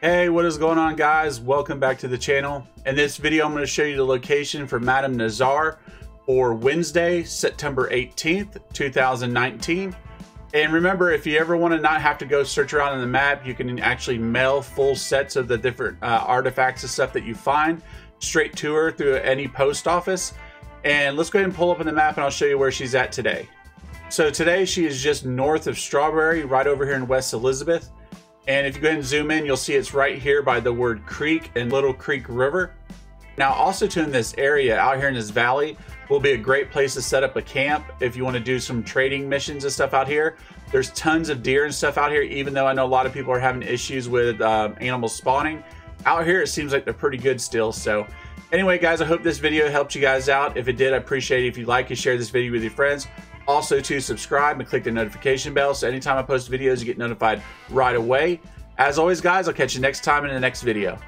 Hey, what is going on, guys? Welcome back to the channel. In this video, I'm going to show you the location for Madam Nazar for Wednesday, September 18th, 2019. And remember, if you ever want to not have to go search around on the map, you can actually mail full sets of the different artifacts and stuff that you find straight to her through any post office. And let's go ahead and pull up on the map and I'll show you where she's at today. So today she is just north of Strawberry, right over here in West Elizabeth. And if you go ahead and zoom in, you'll see it's right here by the word creek and Little Creek River. Now also too, in this area out here in this valley will be a great place to set up a camp if you want to do some trading missions and stuff out here. There's tons of deer and stuff out here, even though I know a lot of people are having issues with animal spawning. Out here it seems like they're pretty good still. So anyway, guys, I hope this video helped you guys out. If it did, I appreciate it if you like and share this video with your friends. Also to subscribe and click the notification bell so anytime I post videos you get notified right away. As always, guys, I'll catch you next time in the next video.